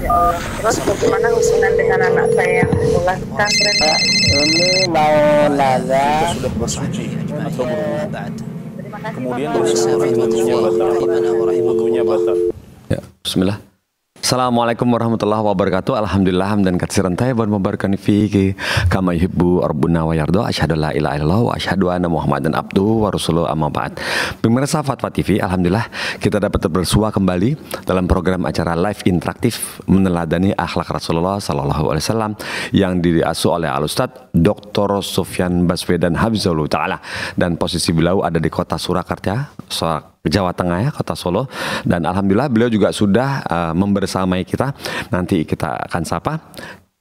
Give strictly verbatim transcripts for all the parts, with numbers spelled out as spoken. Ya Allah. Terus bagaimana urusan dengan anak saya yang melahirkan? Ini mau nazar sudah bersuci atau belum? Kemudian bersuci batal. Ya, bismillah. Assalamualaikum warahmatullahi wabarakatuh. Alhamdulillah hamdan katsiran tayyiban mubarakkan fihi kama yuhibbu rabbuna wa yarda. Asyhadu la ilaha illallah wa asyhadu anna Muhammadan abduhu wa rasuluhu amma ba'd. Pemirsa Fatwa T V, alhamdulillah kita dapat bersua kembali dalam program acara live interaktif meneladani akhlak Rasulullah sallallahu alaihi wasallam yang diasuh oleh Al-Ustaz Doktor Sofyan Baswedan hafizallahu taala, dan posisi beliau ada di kota Surakarta, Surakarta Jawa Tengah ya, kota Solo. Dan alhamdulillah beliau juga sudah uh, membersamai kita. Nanti kita akan sapa.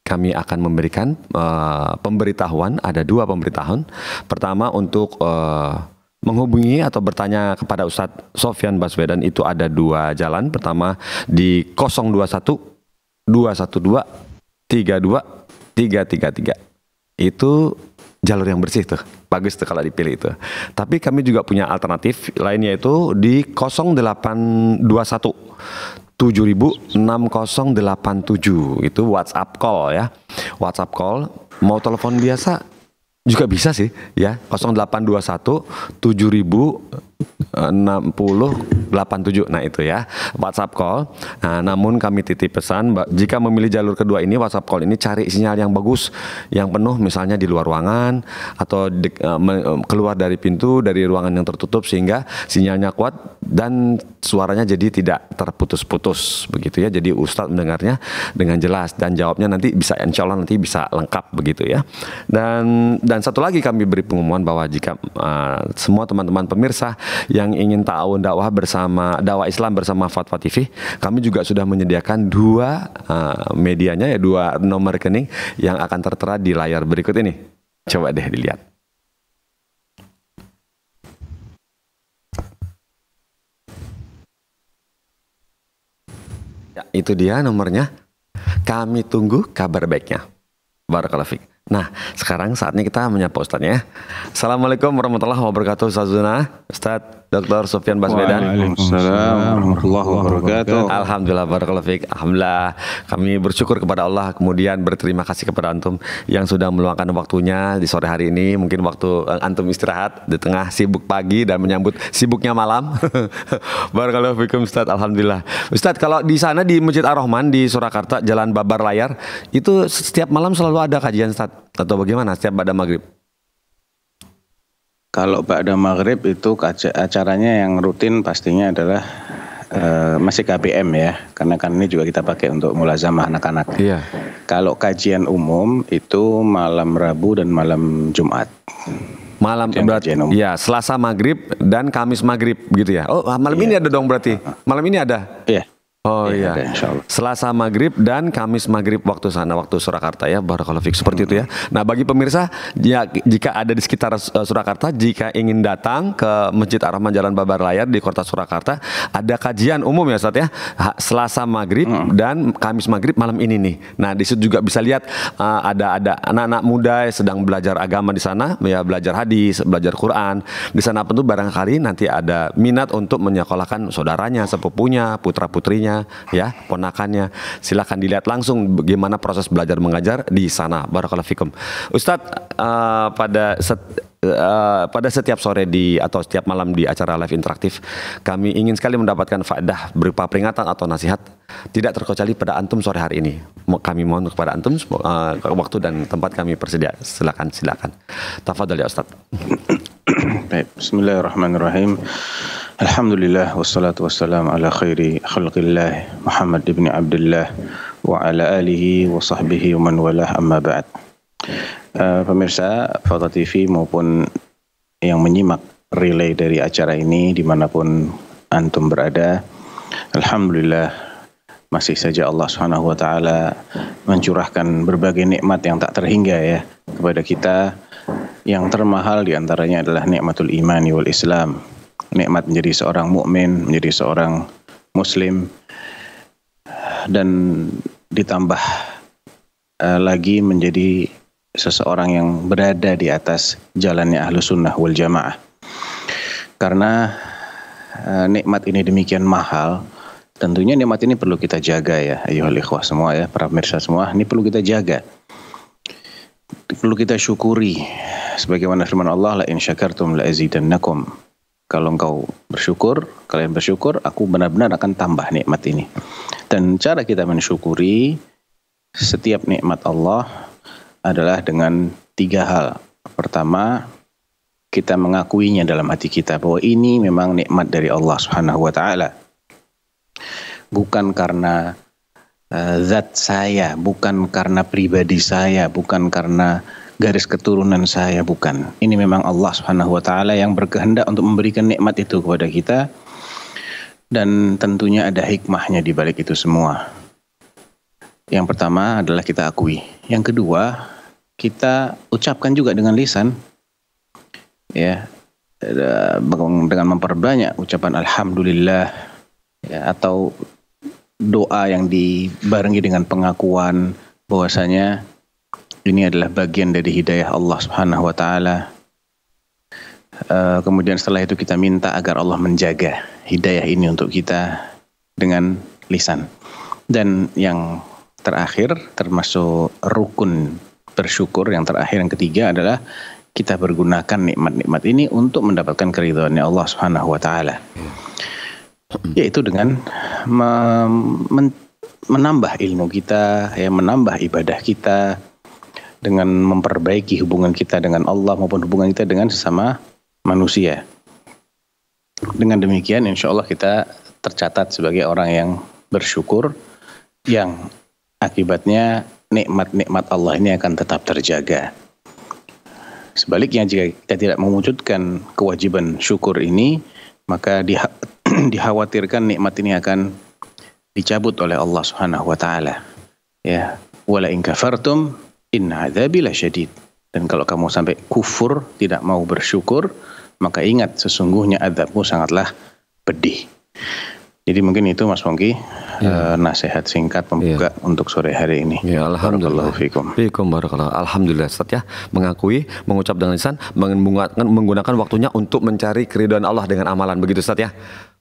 Kami akan memberikan uh, pemberitahuan. Ada dua pemberitahuan. Pertama untuk uh, menghubungi atau bertanya kepada Ustadz Sofyan Baswedan itu ada dua jalan. Pertama di nol dua satu, dua satu dua, tiga dua, tiga tiga tiga. Itu jalur yang bersih tuh, bagus tuh kalau dipilih itu. Tapi kami juga punya alternatif lain yaitu di nol delapan dua satu, tujuh nol nol nol, enam nol delapan tujuh. Itu WhatsApp call ya, WhatsApp call. Mau telepon biasa juga bisa sih ya, nol delapan dua satu, tujuh nol nol nol, enam nol delapan tujuh. Nah itu ya WhatsApp call. Nah, namun kami titip pesan, jika memilih jalur kedua ini, WhatsApp call ini cari sinyal yang bagus, yang penuh, misalnya di luar ruangan atau di, uh, keluar dari pintu, dari ruangan yang tertutup, sehingga sinyalnya kuat dan suaranya jadi tidak terputus-putus begitu ya. Jadi Ustadz mendengarnya dengan jelas dan jawabnya nanti bisa, insya Allah nanti bisa lengkap begitu ya. Dan dan satu lagi kami beri pengumuman bahwa jika uh, semua teman-teman pemirsa yang ingin ta'awun dakwah bersama dakwah Islam bersama Fatwa T V, kami juga sudah menyediakan dua uh, medianya ya, dua nomor rekening yang akan tertera di layar berikut ini. Coba deh dilihat. Ya, itu dia nomornya. Kami tunggu kabar baiknya. Barakallahu fiik. Nah, sekarang saatnya kita menyapa Ustaznya ya. Assalamualaikum warahmatullahi wabarakatuh, Ustazuna, Ustaz Doktor Sofyan Baswedan. Waalaikumsalam warahmatullahi wabarakatuh. Alhamdulillah barakallahu fiik. Alhamdulillah kami bersyukur kepada Allah, kemudian berterima kasih kepada antum yang sudah meluangkan waktunya di sore hari ini. Mungkin waktu antum istirahat di tengah sibuk pagi dan menyambut sibuknya malam. Barakallahu fiikum Ustaz. Alhamdulillah. Ustaz, kalau di sana di Masjid Ar-Rahman di Surakarta, Jalan Babar Layar, itu setiap malam selalu ada kajian Ustaz, atau bagaimana setiap ba'da maghrib? Kalau ba'da maghrib itu acaranya yang rutin pastinya adalah uh, masih K B M ya, karena kan ini juga kita pakai untuk mulazamah anak-anak. Iya. Kalau kajian umum itu malam Rabu dan malam Jumat. Malam berarti ya, Selasa maghrib dan Kamis maghrib gitu ya. Oh, malam iya. Ini ada dong berarti. Malam ini ada. Iya. Oh iya, iya. Ada, Selasa maghrib dan Kamis maghrib waktu sana, waktu Surakarta ya, barakallahu fiik, seperti hmm. itu ya. Nah bagi pemirsa ya, jika ada di sekitar uh, Surakarta, jika ingin datang ke Masjid Ar-Rahman Jalan Babar Layar di kota Surakarta, ada kajian umum ya Ustaz ya, Selasa maghrib hmm. dan Kamis maghrib malam ini nih. Nah di situ juga bisa lihat uh, ada ada anak-anak muda yang sedang belajar agama di sana, ya belajar hadis, belajar Quran di sana pun tuh, barangkali nanti ada minat untuk menyekolahkan saudaranya, sepupunya, putra putrinya. Ya, ponakannya, silahkan dilihat langsung bagaimana proses belajar mengajar di sana. Barakallahu fikum. Ustadz, uh, pada set, uh, pada setiap sore di atau setiap malam di acara live interaktif, kami ingin sekali mendapatkan faedah berupa peringatan atau nasihat tidak terkecuali pada antum sore hari ini. Kami mohon kepada antum uh, waktu dan tempat kami persedia. Silakan, silakan. Tafadhal ya Ustadz. Bismillahirrahmanirrahim. Alhamdulillah wassalatu wassalamu ala khairi khalqillah Muhammad ibn Abdullah wa ala alihi wa sahbihi wa man walah, amma ba'd. uh, Pemirsa Fatwa T V maupun yang menyimak relay dari acara ini dimanapun antum berada, alhamdulillah masih saja Allah Subhanahu wa taala mencurahkan berbagai nikmat yang tak terhingga ya kepada kita. Yang termahal diantaranya adalah nikmatul imani wal islam, nikmat menjadi seorang mukmin, menjadi seorang muslim, dan ditambah uh, lagi menjadi seseorang yang berada di atas jalannya Ahlus Sunnah wal Jamaah. Karena uh, nikmat ini demikian mahal Tentunya nikmat ini perlu kita jaga ya, ayyuhal ikhwah semua ya, para pemirsa semua, ini perlu kita jaga. Perlu kita syukuri sebagaimana firman Allah, la in syakartum la azidannakum. Kalau engkau bersyukur, kalian bersyukur, aku benar-benar akan tambah nikmat ini. Dan cara kita mensyukuri setiap nikmat Allah adalah dengan tiga hal. Pertama, kita mengakuinya dalam hati kita bahwa ini memang nikmat dari Allah Subhanahu wa taala. Bukan karena uh, zat saya, bukan karena pribadi saya, bukan karena garis keturunan saya, bukan. Ini memang Allah Subhanahu wa taala yang berkehendak untuk memberikan nikmat itu kepada kita, dan tentunya ada hikmahnya di balik itu semua. Yang pertama adalah kita akui. Yang kedua, kita ucapkan juga dengan lisan. Ya, dengan memperbanyak ucapan alhamdulillah ya, atau doa yang dibarengi dengan pengakuan bahwasanya ini adalah bagian dari hidayah Allah Subhanahu wa taala. Kemudian setelah itu kita minta agar Allah menjaga hidayah ini untuk kita dengan lisan. Dan yang terakhir termasuk rukun bersyukur, yang terakhir yang ketiga adalah kita bergunakan nikmat-nikmat ini untuk mendapatkan keridhaannya Allah Subhanahu wa taala. Yaitu dengan menambah ilmu kita, ya, menambah ibadah kita, dengan memperbaiki hubungan kita dengan Allah maupun hubungan kita dengan sesama manusia. Dengan demikian insya Allah kita tercatat sebagai orang yang bersyukur, yang akibatnya nikmat-nikmat Allah ini akan tetap terjaga. Sebaliknya jika kita tidak mewujudkan kewajiban syukur ini, maka diha dikhawatirkan nikmat ini akan dicabut oleh Allah Subhanahu wa taala. Ya, wala in kafartum inna adzabi lasyadid. Dan kalau kamu sampai kufur, tidak mau bersyukur, maka ingat sesungguhnya azabku sangatlah pedih. Jadi mungkin itu Mas Pongki ya, nasihat singkat pembuka ya untuk sore hari ini. Ya, alhamdulillah. Fikum barakallah. Alhamdulillah Ustaz ya, mengakui, mengucap dengan lisan, menggunakan waktunya untuk mencari keridhaan Allah dengan amalan, begitu Ustaz ya.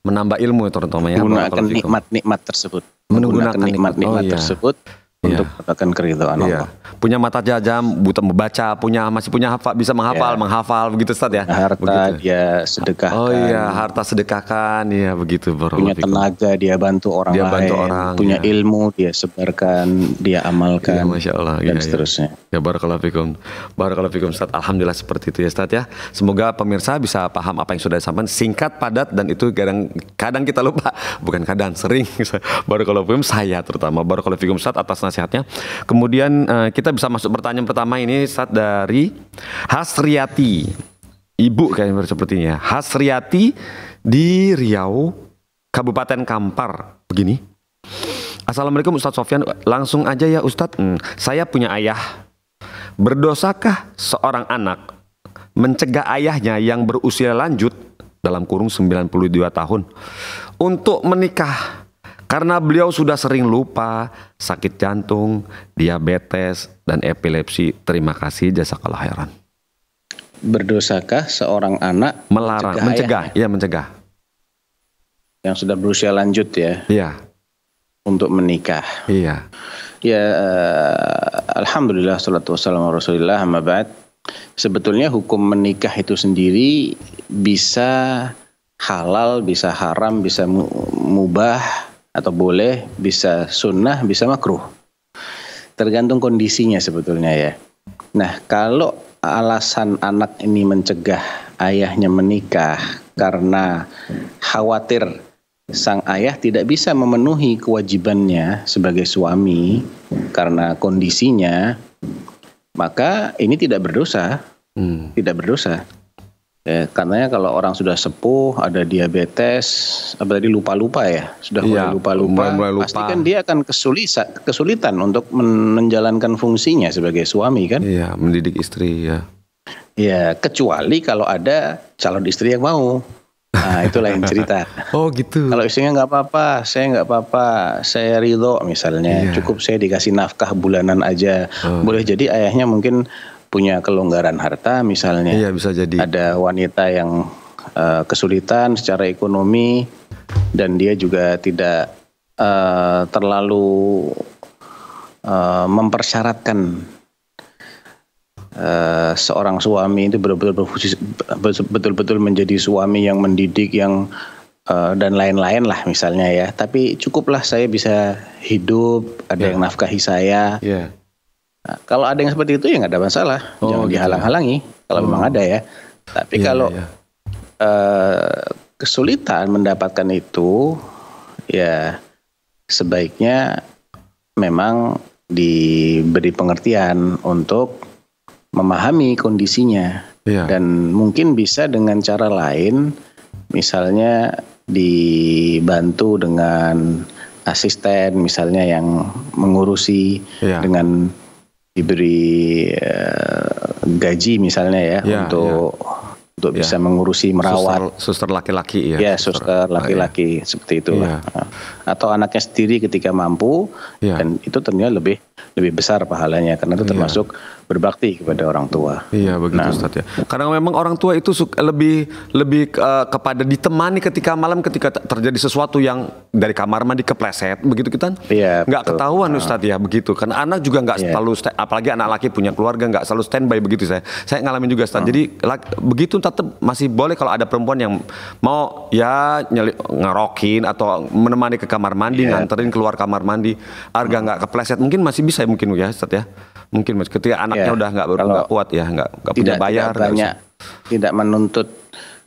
Menambah ilmu terutama ya. Menggunakan nikmat-nikmat tersebut. Menggunakan nikmat-nikmat oh, tersebut. Ya. Untuk yeah. mendapatkan keridhaan yeah. Allah. Punya mata tajam, buta membaca, punya masih punya hafal, bisa menghafal, yeah. menghafal begitu Ustaz ya. Harta begitu. Dia sedekahkan. Oh iya, harta sedekahkan, iya begitu bro. Punya tenaga dia bantu orang dia lain. Bantu orang, punya yeah. ilmu dia sebarkan, dia amalkan. Yeah, Masya Allah, dan yeah, seterusnya. Ya barakallahu fikum. Barakallahu fikum Ustaz. Alhamdulillah seperti itu ya Ustaz ya. Semoga pemirsa bisa paham apa yang sudah disampaikan, singkat, padat, dan itu kadang kadang kita lupa. Bukan kadang, sering. Barakallahu fikum saya terutama. Barakallahu fikum Ustaz atas nasihat sehatnya. Kemudian uh, kita bisa masuk pertanyaan pertama ini saat dari Hasriati, ibu kayaknya sepertinya. Hasriati di Riau, Kabupaten Kampar. Begini. Assalamualaikum Ustadz Sofyan. Langsung aja ya Ustadz. Hmm, saya punya ayah. Berdosakah seorang anak mencegah ayahnya yang berusia lanjut dalam kurung sembilan puluh dua tahun untuk menikah? Karena beliau sudah sering lupa, sakit jantung, diabetes, dan epilepsi. Terima kasih, jazakallah khairan. Berdosakah seorang anak melarang, mencegah, mencegah, ya mencegah. Yang sudah berusia lanjut ya. Iya. Untuk menikah. Iya. Ya, alhamdulillah, salatu wassalamu ala rasulillah, amma ba'd. Sebetulnya hukum menikah itu sendiri bisa halal, bisa haram, bisa mubah, atau boleh, bisa sunnah, bisa makruh. Tergantung kondisinya sebetulnya ya. Nah, kalau alasan anak ini mencegah ayahnya menikah karena khawatir sang ayah tidak bisa memenuhi kewajibannya sebagai suami karena kondisinya, maka ini tidak berdosa. Hmm. Tidak berdosa. Ya, karena kalau orang sudah sepuh, ada diabetes, apa tadi lupa-lupa ya, sudah mulai lupa-lupa, ya, pasti kan dia akan kesulitan, kesulitan untuk menjalankan fungsinya sebagai suami kan? Iya, mendidik istri ya. Iya, kecuali kalau ada calon istri yang mau, nah itu lain cerita. Oh gitu. Kalau istrinya nggak apa-apa, saya nggak apa-apa, saya ridho misalnya, ya. Cukup saya dikasih nafkah bulanan aja, oh. Boleh jadi ayahnya mungkin punya kelonggaran harta misalnya. Iya, bisa jadi. Ada wanita yang uh, kesulitan secara ekonomi dan dia juga tidak uh, terlalu uh, mempersyaratkan Uh, seorang suami itu betul-betul betul-betul menjadi suami yang mendidik yang uh, dan lain-lain lah misalnya ya. Tapi cukuplah saya bisa hidup, ada yeah. yang nafkahi saya. Yeah. Nah, kalau ada yang seperti itu ya nggak ada masalah, oh, jangan gitu dihalang-halangi ya. Kalau oh. memang ada ya. Tapi yeah, kalau yeah. Uh, kesulitan mendapatkan itu, ya sebaiknya memang diberi pengertian untuk memahami kondisinya ya. Dan mungkin bisa dengan cara lain, misalnya dibantu dengan asisten misalnya yang mengurusi ya. Dengan diberi uh, gaji misalnya ya, ya untuk ya. Untuk ya. Bisa mengurusi merawat suster laki-laki ya, ya suster laki-laki ya. Seperti itu ya. Atau anaknya sendiri ketika mampu ya. Dan itu ternyata lebih lebih besar pahalanya karena itu termasuk ya. Berbakti kepada orang tua. Iya begitu nah. Ustaz ya. Karena memang orang tua itu suka, lebih lebih uh, kepada ditemani ketika malam ketika terjadi sesuatu yang dari kamar mandi kepleset begitu kita iya, nggak betul. Ketahuan nah. Ustaz ya begitu. Karena anak juga nggak yeah. selalu apalagi anak laki punya keluarga nggak selalu standby begitu saya. Saya ngalamin juga Ustaz. Hmm. Jadi laki, begitu tetap masih boleh kalau ada perempuan yang mau ya nyeli, ngerokin atau menemani ke kamar mandi yeah. nganterin keluar kamar mandi harga nggak hmm. kepleset mungkin masih bisa mungkin ya Ustaz ya. Mungkin mas ketika anaknya ya, udah nggak nggak kuat ya nggak nggak punya bayar tidak banyak tidak menuntut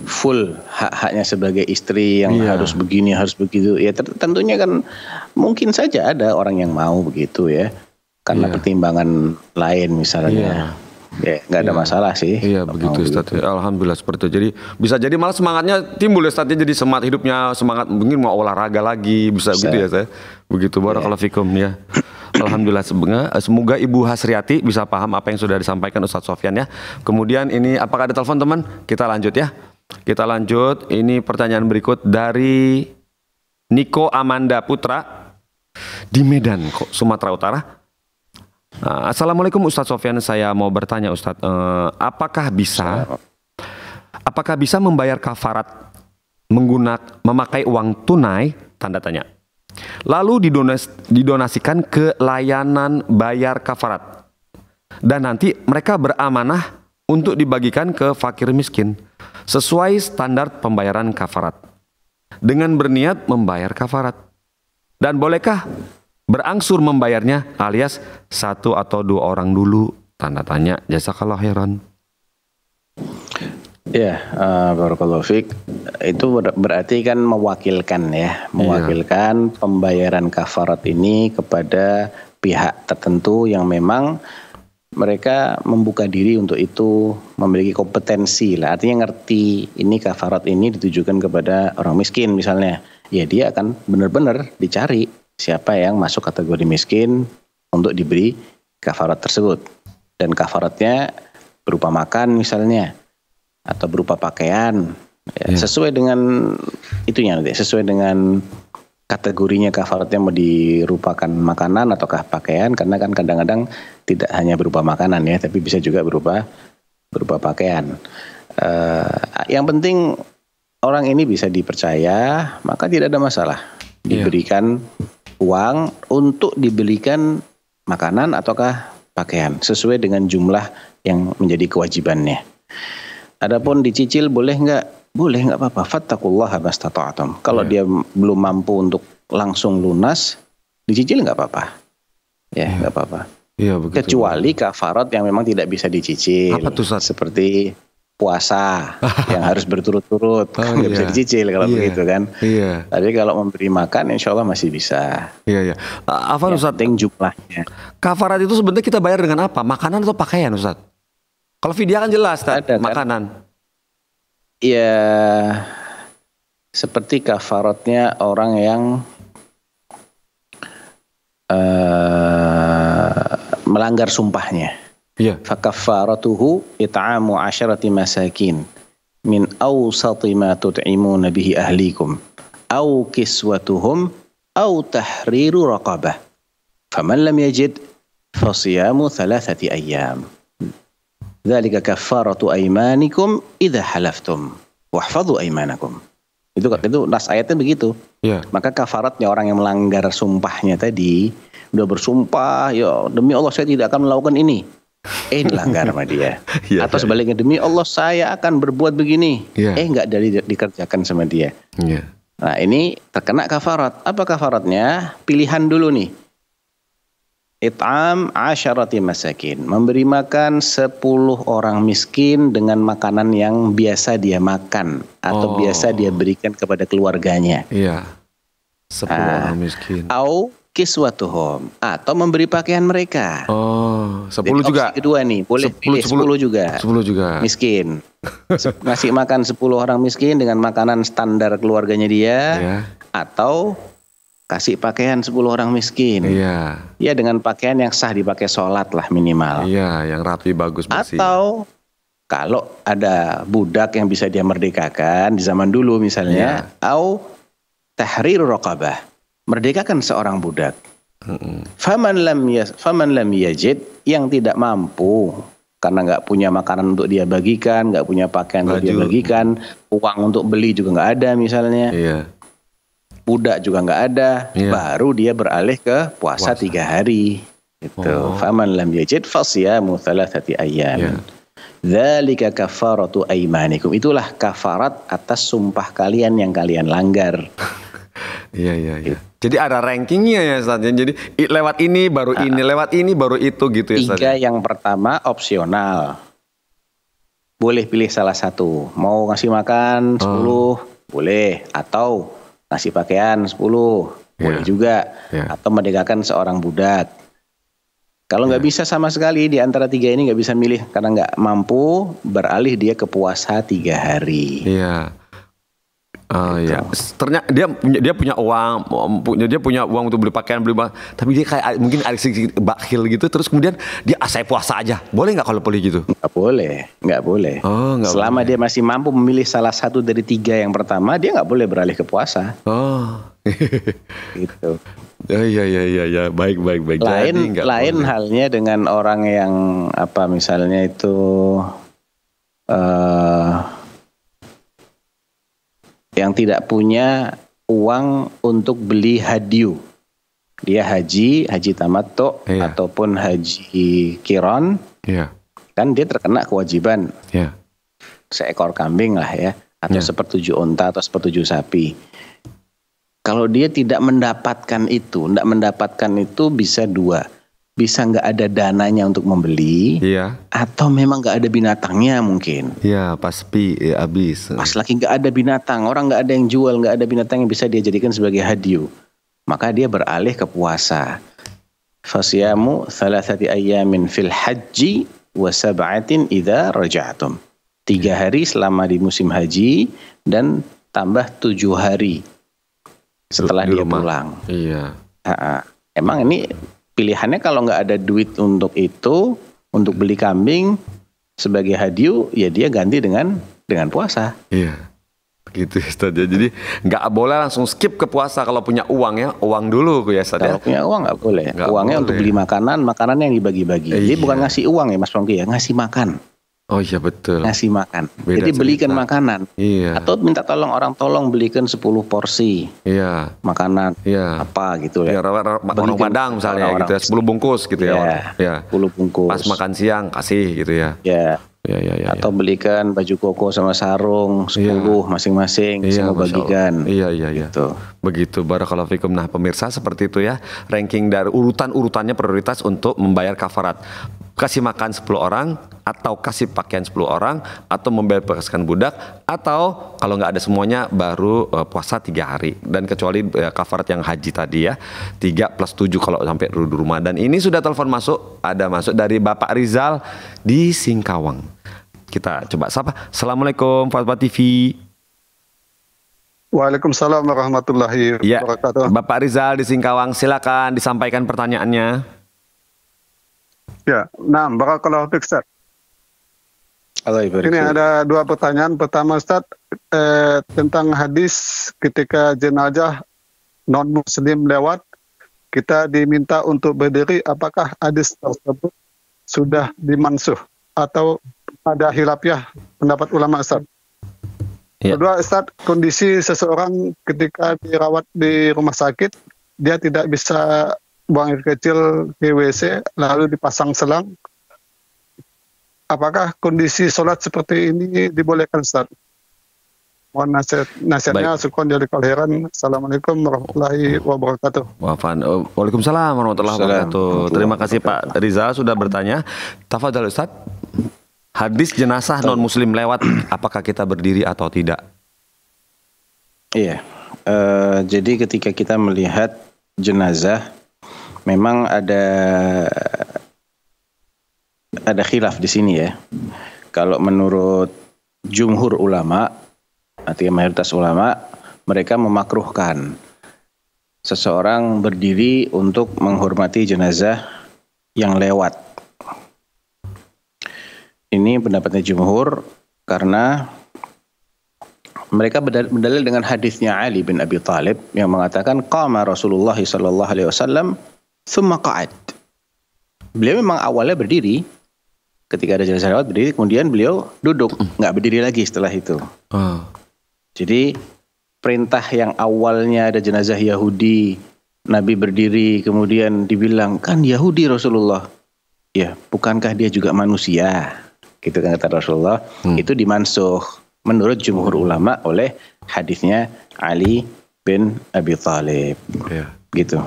full hak-haknya sebagai istri yang ya. Harus begini harus begitu ya tentunya kan mungkin saja ada orang yang mau begitu ya karena ya. Pertimbangan lain misalnya. Ya. Ya, nggak ada ya. Masalah sih. Iya begitu Ustaz. Gitu. Alhamdulillah seperti itu. Jadi bisa jadi malah semangatnya timbul ya Ustaz. Jadi semangat hidupnya semangat mungkin mau olahraga lagi bisa, bisa. Begitu ya saya. Begitu barakallahu fikum ya. Alhamdulillah semoga Ibu Hasriati bisa paham apa yang sudah disampaikan Ustaz Sofyan ya. Kemudian ini apakah ada telepon teman? Kita lanjut ya. Kita lanjut. Ini pertanyaan berikut dari Niko Amanda Putra di Medan, Sumatera Utara. Assalamualaikum Ustadz Sofyan, saya mau bertanya Ustadz, eh, apakah bisa, apakah bisa membayar kafarat menggunakan memakai uang tunai tanda tanya, lalu didonas, didonasikan ke layanan bayar kafarat, dan nanti mereka beramanah untuk dibagikan ke fakir miskin sesuai standar pembayaran kafarat dengan berniat membayar kafarat, dan bolehkah berangsur membayarnya alias satu atau dua orang dulu tanda tanya jazakallah khairan. Ya uh, barakallahu fiik itu ber berarti kan mewakilkan ya mewakilkan yeah. pembayaran kafarat ini kepada pihak tertentu yang memang mereka membuka diri untuk itu memiliki kompetensi lah artinya ngerti ini kafarat ini ditujukan kepada orang miskin misalnya ya dia akan benar-benar dicari siapa yang masuk kategori miskin untuk diberi kafarat tersebut dan kafaratnya berupa makan misalnya atau berupa pakaian ya, yeah. sesuai dengan itunya nanti sesuai dengan kategorinya kafaratnya mau dirupakan makanan ataukah pakaian karena kan kadang-kadang tidak hanya berupa makanan ya tapi bisa juga berupa berupa pakaian uh, yang penting orang ini bisa dipercaya maka tidak ada masalah diberikan yeah. uang untuk dibelikan makanan ataukah pakaian sesuai dengan jumlah yang menjadi kewajibannya. Adapun dicicil boleh nggak? Boleh nggak apa-apa. Fattaqullaha mastata'tum. Kalau yeah. dia belum mampu untuk langsung lunas, dicicil nggak apa-apa. Ya yeah, nggak yeah. apa-apa. Yeah, kecuali kafarat yang memang tidak bisa dicicil. Apa tuh, Ustaz? Seperti puasa yang harus berturut-turut oh, kan nggak iya. bisa dicicil kalau iya. begitu kan iya. tapi kalau memberi makan insya Allah masih bisa iya, iya. Apa ya, Ustadz penting jumlahnya kafarat itu sebenarnya kita bayar dengan apa makanan atau pakaian Ustadz kalau fidyah kan jelas tak? Ada, makanan iya seperti kafaratnya orang yang uh, melanggar sumpahnya ya. Fakafaratuhu it'amu asharati masakin min awsati ma tut'imuna bihi ahlikum aw kiswatuhum aw tahriru raqabah faman lam yajid fasiyamu thalathati ayyam dzalika kafaratu aymanikum idza halaftum wahfadhu aymanakum Itu ya. Itu nas ayatnya begitu. Ya. Maka kafaratnya orang yang melanggar sumpahnya tadi, udah bersumpah, yo demi Allah saya tidak akan melakukan ini. Eh dilanggar sama dia. Ya, atau sebaliknya, demi Allah saya akan berbuat begini. Ya. Eh nggak dari dikerjakan sama dia. Ya. Nah ini terkena kafarat. Apa kafaratnya? Pilihan dulu nih. It'am asyarati masakin, memberi makan sepuluh orang miskin dengan makanan yang biasa dia makan atau oh. biasa dia berikan kepada keluarganya. Iya. sepuluh nah, orang miskin. Au kiswatuhum, atau memberi pakaian mereka. Oh, sepuluh jadi juga. Kedua nih, boleh sepuluh, pilih sepuluh, sepuluh juga. sepuluh juga. Miskin. Ngasih makan sepuluh orang miskin dengan makanan standar keluarganya dia ya. Atau kasih pakaian sepuluh orang miskin. Iya. Ya dengan pakaian yang sah dipakai sholat lah minimal. Iya, yang rapi, bagus, bersih. Atau kalau ada budak yang bisa dia merdekakan di zaman dulu misalnya, iya. Au tahrir raqabah, merdekakan seorang budak. Mm-mm. Faman lam yas, faman lam yajid, yang tidak mampu karena nggak punya makanan untuk dia bagikan, nggak punya pakaian Baju. untuk dia bagikan, uang untuk beli juga nggak ada misalnya. Iya. Budak juga nggak ada, yeah. baru dia beralih ke puasa tiga hari. Itu. Faman lam yajid fasiyamu thalathati ayyam. Dzalika kafaratu aymanikum. Itulah kafarat atas sumpah kalian yang kalian langgar. Iya iya. iya. Jadi ada rankingnya ya Ustaz. Jadi lewat ini baru ini, lewat ini baru itu gitu ya Ustaz. Tiga yang pertama opsional. Boleh pilih salah satu. Mau ngasih makan sepuluh, boleh. Atau ngasih pakaian sepuluh, yeah. boleh juga, yeah. atau merdekakan seorang budak. Kalau nggak yeah. bisa sama sekali di antara tiga ini nggak bisa milih karena nggak mampu, beralih dia ke puasa tiga hari. Iya. Yeah. Uh, gitu. Ya. Ternyata dia punya dia punya uang, dia punya uang untuk beli pakaian, beli barang, tapi dia kayak mungkin ada sedikit bakhil gitu, terus kemudian dia saya puasa aja. Boleh nggak kalau boleh gitu? Nggak boleh, nggak boleh. Oh, nggak Selama boleh. Dia masih mampu memilih salah satu dari tiga yang pertama, dia nggak boleh beralih ke puasa. Oh, gitu. Ya ya ya ya, baik baik baik. Lain Jadi, lain boleh. halnya dengan orang yang apa misalnya itu. Uh, yang tidak punya uang untuk beli hadiu, dia haji, haji tamattu yeah. ataupun haji kiron, yeah. kan dia terkena kewajiban yeah. seekor kambing lah ya, atau yeah. sepertujuh unta atau sepertujuh sapi. Kalau dia tidak mendapatkan itu, tidak mendapatkan itu bisa dua, bisa nggak ada dananya untuk membeli, iya. atau memang nggak ada binatangnya mungkin. Iya, pas sepi, ya habis. Pas lagi nggak ada binatang, orang nggak ada yang jual, nggak ada binatang yang bisa dia jadikan sebagai hadiu. Maka dia beralih ke puasa. Fasiyamu thalathati ayyamin fil haji wa sab'atin idza raja'tum. Tiga hari selama di musim haji dan tambah tujuh hari setelah di dia rumah. pulang. Iya. Ha-ha. Emang ini pilihannya kalau nggak ada duit untuk itu, untuk beli kambing sebagai hadiah, ya dia ganti dengan dengan puasa. Iya, begitu ya Ustaz. Jadi nggak boleh langsung skip ke puasa kalau punya uang ya, uang dulu ya Ustaz. Kalau punya uang nggak boleh. Gak Uangnya boleh. Untuk beli makanan, makanan yang dibagi-bagi. Eh, Jadi iya. bukan ngasih uang ya Mas Pongki ya, ngasih makan. Oh iya betul. Ngasih makan. Beda Jadi belikan cerita. makanan. Iya. Atau minta tolong orang, tolong belikan sepuluh porsi. Iya. Makanan. Iya. Apa gitu ya. Iya, orang Padang misalnya orang gitu ya, sepuluh bungkus gitu iya. ya. Iya. sepuluh bungkus. Pas makan siang kasih gitu ya. Iya. Iya iya iya. Atau belikan baju koko sama sarung sepuluh iya. masing-masing, iya, semua bagikan. Iya iya iya. Gitu. Begitu barakallahu fikum. Nah, pemirsa seperti itu ya. Ranking dari urutan-urutannya prioritas untuk membayar kafarat. Kasih makan sepuluh orang, atau kasih pakaian sepuluh orang, atau membebaskan budak, atau kalau nggak ada semuanya baru uh, puasa tiga hari. Dan kecuali uh, kafarat yang haji tadi ya, tiga plus tujuh kalau sampai di rumah. Dan ini sudah telepon masuk, ada masuk dari Bapak Rizal di Singkawang. Kita coba sapa. Assalamualaikum Fatwa T V. Waalaikumsalam warahmatullahi wabarakatuh. Ya, Bapak Rizal di Singkawang, silakan disampaikan pertanyaannya. Ya, nah, barakallahu fiik Ustaz. Ini ada dua pertanyaan. Pertama Ustaz, eh, tentang hadis ketika jenazah non-muslim lewat, kita diminta untuk berdiri, apakah hadis tersebut sudah dimansuh? Atau ada hilafiah pendapat ulama Ustaz? Ya. Kedua, Ustaz, kondisi seseorang ketika dirawat di rumah sakit, dia tidak bisa buang air kecil ke W C, lalu dipasang selang. Apakah kondisi sholat seperti ini dibolehkan, Ustaz? Mohon nasihat, nasihatnya, syukron dari Kalheran. Assalamualaikum warahmatullahi wabarakatuh. Waalaikumsalam warahmatullahi wabarakatuh. Terima kasih Pak Riza sudah bertanya. Tafadhal Ustaz, hadis jenazah non-muslim lewat, apakah kita berdiri atau tidak? Iya, uh, jadi ketika kita melihat jenazah, memang ada... ada khilaf di sini ya. Kalau menurut jumhur ulama, artinya mayoritas ulama, mereka memakruhkan seseorang berdiri untuk menghormati jenazah yang lewat. Ini pendapatnya jumhur karena mereka berdalil dengan hadisnya Ali bin Abi Thalib yang mengatakan qama Rasulullah sallallahu alaihi wasallam tsumma qa'ad. Beliau memang awalnya berdiri. Ketika ada jenazah lewat berdiri, kemudian beliau duduk, nggak berdiri lagi setelah itu. Oh. Jadi perintah yang awalnya ada jenazah Yahudi, Nabi berdiri, kemudian dibilang kan Yahudi Rasulullah, ya bukankah dia juga manusia? Gitu kan kata Rasulullah. Hmm. Itu dimansuh menurut jumhur ulama oleh hadisnya Ali bin Abi Thalib. Yeah. Gitu.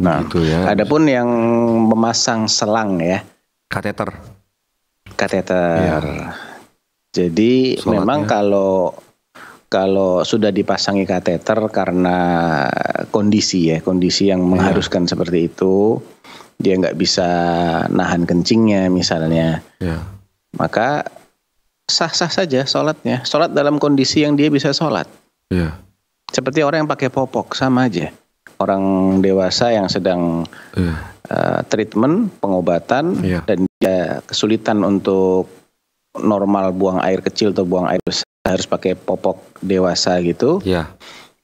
Nah, gitu ya. Adapun yang memasang selang ya. Kateter, kateter. Ya. Jadi sholatnya. Memang kalau kalau sudah dipasangi kateter karena kondisi ya, kondisi yang mengharuskan ya. Seperti itu, dia nggak bisa nahan kencingnya misalnya, ya. Maka sah-sah saja sholatnya. Sholat dalam kondisi yang dia bisa sholat. Ya. Seperti orang yang pakai popok sama aja. Orang dewasa yang sedang uh. Uh, treatment, pengobatan, yeah. Dan dia kesulitan untuk normal buang air kecil atau buang air besar, harus pakai popok dewasa gitu. Yeah.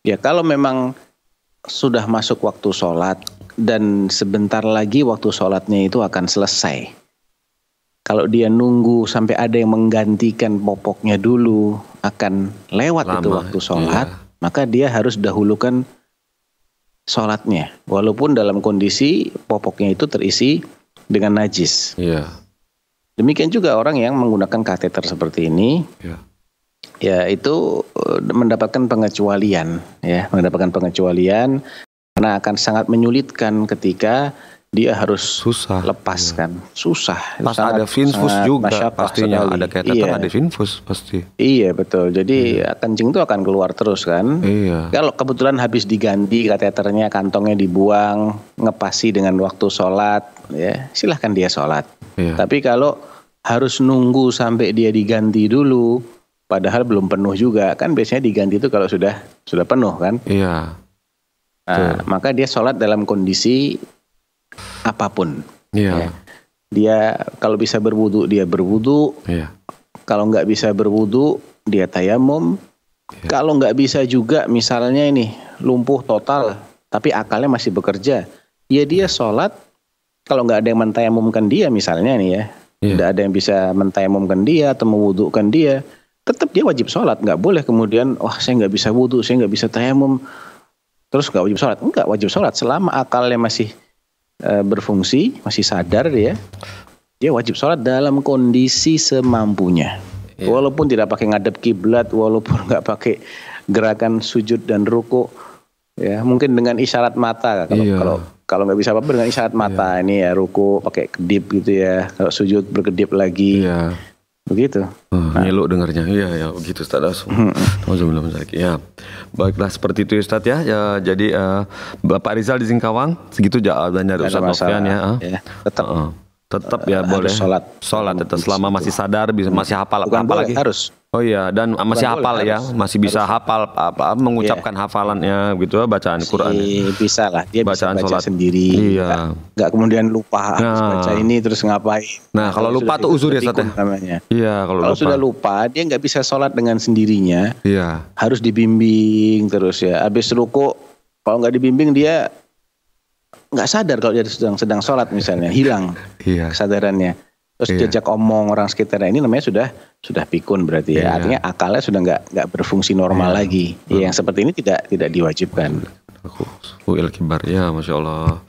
Ya kalau memang sudah masuk waktu sholat dan sebentar lagi waktu sholatnya itu akan selesai. Kalau dia nunggu sampai ada yang menggantikan popoknya dulu, akan lewat lama, itu waktu sholat, yeah. Maka dia harus dahulukan sholatnya, walaupun dalam kondisi popoknya itu terisi dengan najis. Yeah. Demikian juga orang yang menggunakan kateter seperti ini, yeah. Ya itu mendapatkan pengecualian, ya mendapatkan pengecualian karena akan sangat menyulitkan ketika dia harus susah lepaskan, yeah. Susah. Pas sangat, ada vinfus juga, pastinya sekali. Ada kateter, iya. Ada vinfus pasti. Iya betul. Jadi iya. Kencing itu akan keluar terus kan. Iya. Kalau kebetulan habis diganti kateternya, kantongnya dibuang, ngepasi dengan waktu sholat, ya silahkan dia sholat. Iya. Tapi kalau harus nunggu sampai dia diganti dulu, padahal belum penuh juga kan, biasanya diganti itu kalau sudah sudah penuh kan. Iya. Nah, maka dia sholat dalam kondisi apapun, yeah. Ya. Dia kalau bisa berwudu dia berwudu, yeah. Kalau nggak bisa berwudu dia tayamum, yeah. Kalau nggak bisa juga misalnya ini lumpuh total, tapi akalnya masih bekerja, ya dia sholat. Kalau nggak ada yang mentayamumkan dia misalnya nih ya, yeah. Nggak ada yang bisa mentayamumkan dia atau mewudukan dia, tetap dia wajib sholat. Nggak boleh kemudian wah oh, saya nggak bisa wudu, saya nggak bisa tayamum, terus nggak wajib sholat. Nggak wajib sholat selama akalnya masih berfungsi, masih sadar dia, dia wajib sholat dalam kondisi semampunya, yeah. Walaupun tidak pakai ngadep kiblat, walaupun nggak pakai gerakan sujud dan ruku, ya mungkin dengan isyarat mata. Kalau yeah. kalau kalau nggak bisa apa-apa dengan isyarat mata, yeah. Ini ya ruku pakai kedip gitu ya, kalau sujud berkedip lagi, yeah. Begitu. Hmm, nah. Ngeluk dengarnya, iya ya begitu Ustaz. Ya, baiklah seperti itu Ustaz ya. Ya jadi uh, Bapak Rizal di Singkawang, segitu jawabannya dari Ustaz Sofyan ya. Uh. ya. Tetap, uh, tetap ya uh, boleh. Sholat, sholat tetap selama masih sadar, bisa, masih hafal apa lagi harus. Oh iya, dan masih bukan hafal boleh, ya, harus, masih bisa harus. Hafal apa, mengucapkan yeah. Hafalannya gitu, bacaan si, Quran. Bisa lah, dia bacaan bisa baca sholat. Sendiri. Iya. Gak kemudian lupa nah. Harus baca ini terus ngapain. Nah, nah kalau, kalau lupa tuh uzur ya Ustaz. Iya, kalau, kalau lupa. Sudah lupa, dia nggak bisa sholat dengan sendirinya. Iya. Harus dibimbing terus ya. Habis ruku, kalau nggak dibimbing dia nggak sadar kalau dia sedang sedang sholat misalnya, hilang iya. Kesadarannya. terus yeah. diajak omong orang sekitarnya, ini namanya sudah sudah pikun berarti yeah. ya, artinya akalnya sudah nggak nggak berfungsi normal yeah. lagi. Hmm. Yang seperti ini tidak tidak diwajibkan. Huil kibar ya, masya Allah.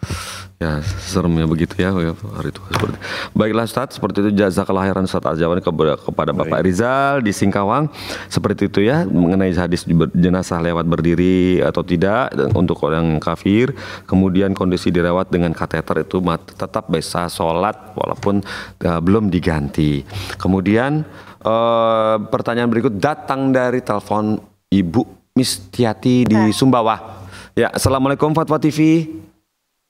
Ya seremnya begitu ya hari itu seperti. Baiklah Ustaz, seperti itu jazakallah khairan Ustaz Azzawan kepada Bapak Rizal di Singkawang. Seperti itu ya mengenai hadis jenazah lewat berdiri atau tidak untuk orang kafir. Kemudian kondisi dirawat dengan kateter itu tetap bisa sholat walaupun uh, belum diganti. Kemudian uh, pertanyaan berikut datang dari telepon Ibu Mistiati di Sumbawa. Ya, assalamualaikum Fatwa T V.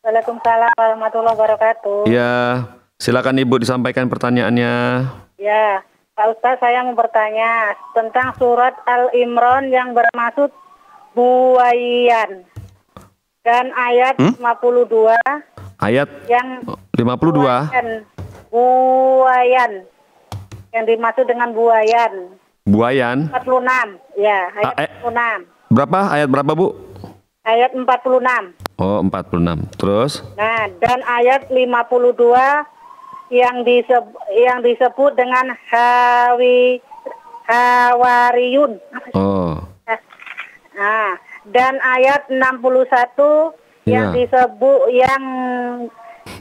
Waalaikumsalam warahmatullahi wabarakatuh. Ya, silakan Ibu disampaikan pertanyaannya. Ya, Pak Ustaz, saya mau bertanya tentang surat Al-Imran yang bermaksud buayan dan ayat hmm? lima puluh dua. Ayat yang lima puluh dua. Buayan, buayan. Yang dimaksud dengan buayan. Buayan. empat puluh enam. Ya, ayat A empat puluh enam. Berapa? Ayat berapa, Bu? Ayat empat puluh enam. Oh, empat puluh enam. Terus? Nah, dan ayat lima puluh dua yang disebut, yang disebut dengan hawi hawariyun. Oh. Nah, dan ayat enam puluh satu yeah. yang disebut yang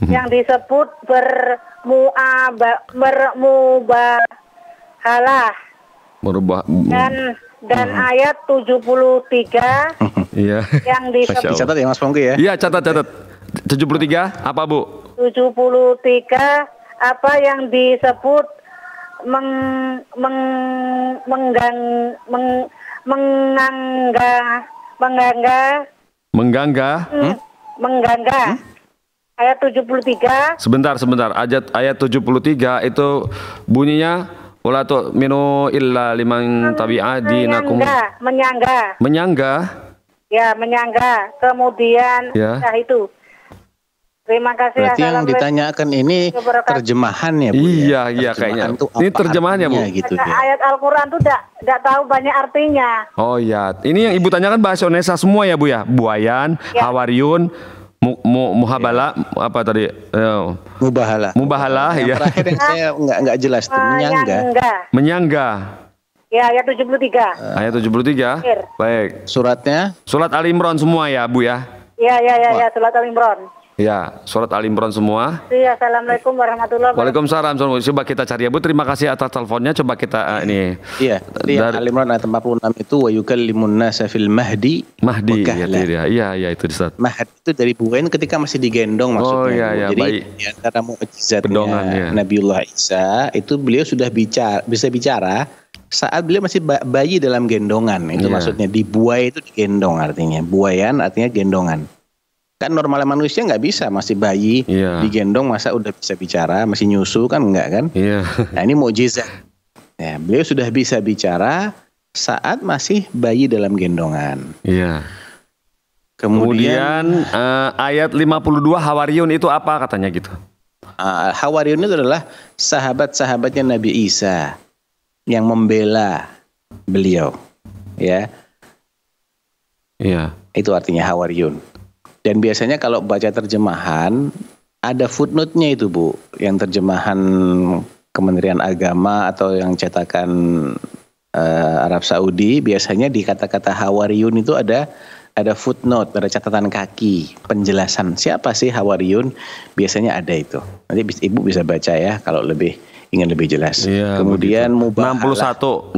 yang disebut bermuaba bermubahalah. Merubah. Dan dan uh-huh. ayat tujuh puluh tiga iya. yang disebut catat ya Mas Pongki ya. Iya, catat-catat. tujuh puluh tiga apa, Bu? tujuh puluh tiga apa yang disebut meng, meng, menggang meng, menganggah menganggah menggangga hmm? menggangga hmm? ayat tujuh puluh tiga. Sebentar, sebentar. Ayat ayat tujuh puluh tiga itu bunyinya wala tu'minu illa liman tabi'a dinakum. Menyangga. Menyangga. Ya, menyangga. Kemudian ya. Nah itu. Terima kasih. Berarti yang ditanyakan ini terjemahannya, Bu. Iya, ya? Iya kayaknya. Ini terjemahannya, Bu. Gitu, ya. Ayat Al-Qur'an tuh enggak tahu banyak artinya. Oh iya. Ini yang Ibu tanyakan bahasa Indonesia semua ya, Bu ya. Buayan, ya. Hawariyun, Mu, mu, muhabala ya. Apa tadi? Oh. Mubahala. Mubahala ya. Terakhir yang saya enggak enggak jelas tuh menyangga. Menyangga. Ya ayat tujuh puluh tiga. Uh, ayat tujuh puluh tiga. Akhir. Baik. Suratnya? Surat Al Imran semua ya, Bu ya. Iya iya iya ya, surat Al Imran. Iya, surat Al Imran semua. Iya, assalamualaikum warahmatullahi wabarakatuh. Waalaikumsalam. Coba kita cari ya, Bu. Terima kasih atas teleponnya. Coba kita uh, ini. Iya. Dari Al Imran ayat empat puluh enam itu wa yukallimun nasa fil mahdi. Mahdi ya, ya. Iya iya itu di saat. Mahdi itu dari buain ketika masih digendong maksudnya. Oh iya iya. Jadi di antara mukjizatnya Nabiullah Isa itu beliau sudah bicara bisa bicara saat beliau masih bayi dalam gendongan itu yeah. maksudnya dibuai itu digendong artinya buayan artinya gendongan kan normalnya manusia nggak bisa masih bayi yeah. digendong masa udah bisa bicara masih nyusu kan nggak kan yeah. nah ini mukjizat ya, beliau sudah bisa bicara saat masih bayi dalam gendongan yeah. kemudian, kemudian uh, ayat lima puluh dua Hawariyun itu apa katanya gitu uh, Hawariyun itu adalah sahabat-sahabatnya Nabi Isa yang membela beliau, ya, iya, itu artinya Hawariyun. Dan biasanya kalau baca terjemahan ada footnote-nya itu Bu, yang terjemahan Kementerian Agama atau yang cetakan uh, Arab Saudi biasanya di kata-kata Hawariyun itu ada ada footnote, ada catatan kaki penjelasan siapa sih Hawariyun biasanya ada itu. Nanti Ibu bisa baca ya kalau lebih ingin lebih jelas. Iya, kemudian mubahalah.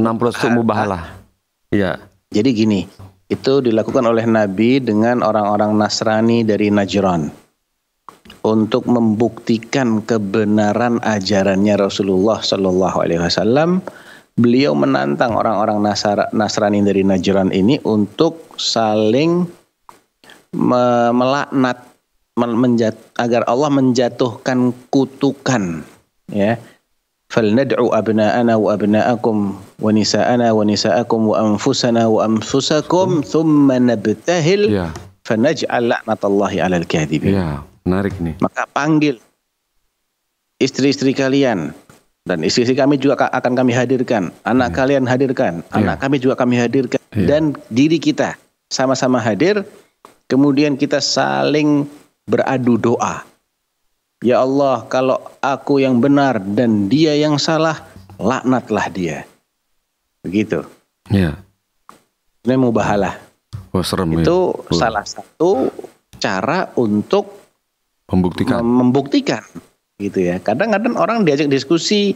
enam puluh satu mubahalah. Iya. Jadi gini, itu dilakukan oleh Nabi dengan orang-orang Nasrani dari Najran untuk membuktikan kebenaran ajarannya Rasulullah Shallallahu Alaihi Wasallam. Beliau menantang orang-orang Nasrani dari Najran ini untuk saling melaknat agar Allah menjatuhkan kutukan, ya. فَلْنَدْعُ أَبْنَاءَنَا وَأَبْنَاءَكُمْ وَنِسَاءَنَا وَنِسَاءَكُمْ وَأَنفُسَنَا وَأَنفُسَكُمْ ثُمَّ نَبْتَهِلْ فَنَجْعَلْ لَعْنَةَ اللَّهِ عَلَى الْكَاذِبِينَ. Ya, menarik nih. Maka panggil istri-istri kalian dan istri-istri kami juga akan kami hadirkan, anak ya. Kalian hadirkan, anak ya. Kami juga kami hadirkan ya. Dan diri kita sama-sama hadir, kemudian kita saling beradu doa. Ya Allah, kalau aku yang benar dan dia yang salah, laknatlah dia. Begitu. Ya. Ini mubahalah. Wah, serem itu ya. Salah satu cara untuk membuktikan. Membuktikan, gitu ya. Kadang-kadang orang diajak diskusi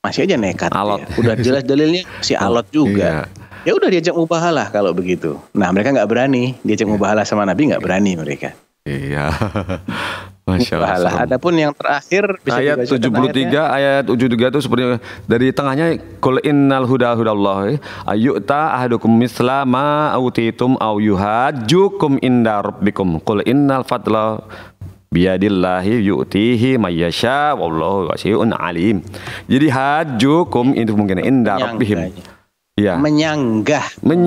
masih aja nekat. Alot. Ya. Udah jelas dalilnya masih alot juga. Iya. Ya udah diajak mubahalah kalau begitu. Nah mereka nggak berani diajak mubahalah sama Nabi, nggak berani mereka. Iya. Masya Allah. Adapun yang terakhir bisa ayat tujuh puluh tiga ayat tujuh puluh tiga itu seperti dari tengahnya qul innal huda hudallah ayyuta ahadukum misla ma autitum au yuhajjukum inda rabbikum qul innal fadla biadillahi yu'tihi mayyasha wallahu wasi'un alim. Jadi hajukum itu mungkin inda rabbihim. Ya. Menyanggah. menyanggah,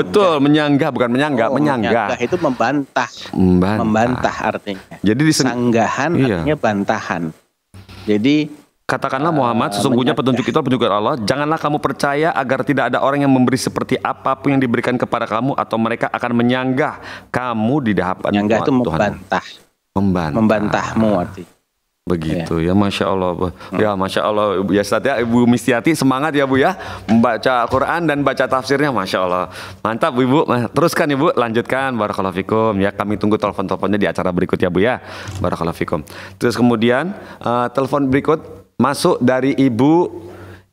menyanggah, betul, menyanggah bukan menyanggah, oh, menyanggah. menyanggah itu membantah, membantah, membantah artinya. Jadi disanggahan iya. artinya bantahan. Jadi katakanlah Muhammad, sesungguhnya menyanggah. petunjuk itu petunjuk Allah. Janganlah kamu percaya agar tidak ada orang yang memberi seperti apapun yang diberikan kepada kamu atau mereka akan menyanggah kamu di hadapan Tuhan. Menyanggah itu membantah, membantah, membantahmu artinya. Begitu ya. ya, masya Allah, ya masya Allah, ya Ustaz ya, Ibu Mistiati semangat ya Bu ya, membaca Al-Quran dan baca tafsirnya, masya Allah, mantap Ibu, teruskan Ibu, lanjutkan, barakallahu fikum ya, kami tunggu telepon-teleponnya di acara berikut ya Bu ya, barakallahu fikum. Terus kemudian uh, telepon berikut masuk dari Ibu